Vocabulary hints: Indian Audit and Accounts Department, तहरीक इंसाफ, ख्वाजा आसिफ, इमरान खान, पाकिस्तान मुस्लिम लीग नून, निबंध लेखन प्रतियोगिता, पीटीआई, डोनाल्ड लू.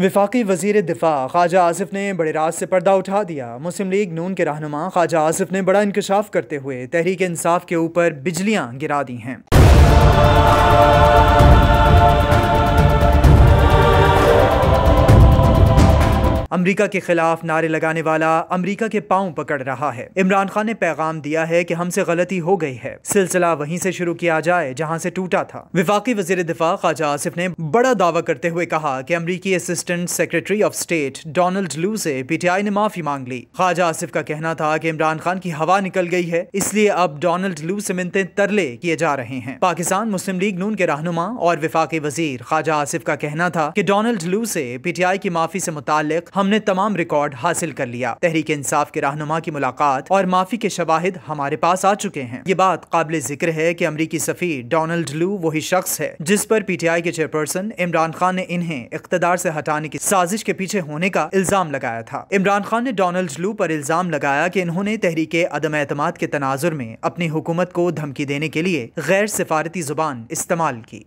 वफाकी वज़ीर दिफा ख्वाजा आसिफ ने बड़े राज से पर्दा उठा दिया। मुस्लिम लीग नून के रहनुमा ख्वाजा आसिफ ने बड़ा इंकशाफ करते हुए तहरीक इंसाफ के ऊपर बिजलियां गिरा दी हैं। अमरीका के खिलाफ नारे लगाने वाला अमरीका के पांव पकड़ रहा है। इमरान खान ने पैगाम दिया है कि हमसे गलती हो गई है, सिलसिला वहीं से शुरू किया जाए जहां से टूटा था। वफाकी वज़ीर दिफा ख्वाजा आसिफ ने बड़ा दावा करते हुए कहा कि अमरीकी assistant secretary of state डोनाल्ड लू से पीटीआई ने माफी मांग ली। ख्वाजा आसिफ का कहना था कि इमरान खान की हवा निकल गई है, इसलिए अब डोनाल्ड लू से मिन्नतें तरले किए जा रहे हैं। पाकिस्तान मुस्लिम लीग नून के रहनुमा और वफाकी वज़ीर ख्वाजा आसिफ का कहना था कि डोनाल्ड लू से पीटीआई की माफी से मुताल्लिक़ हमने तमाम रिकॉर्ड हासिल कर लिया। तहरीक इंसाफ के रहनुमा की मुलाकात और माफी के शवाहिद हमारे पास आ चुके हैं। ये बात काबिल जिक्र है कि अमरीकी सफीर डोनाल्ड लू वही शख्स है जिस पर पीटीआई के चेयरपर्सन इमरान खान ने इन्हें इख्तदार से हटाने की साजिश के पीछे होने का इल्जाम लगाया था। इमरान खान ने डोनाल्ड लू पर इल्जाम लगाया कि इन्होंने तहरीक अदम एतमाद के तनाजुर में अपनी हुकूमत को धमकी देने के लिए गैर सिफारती जुबान इस्तेमाल की।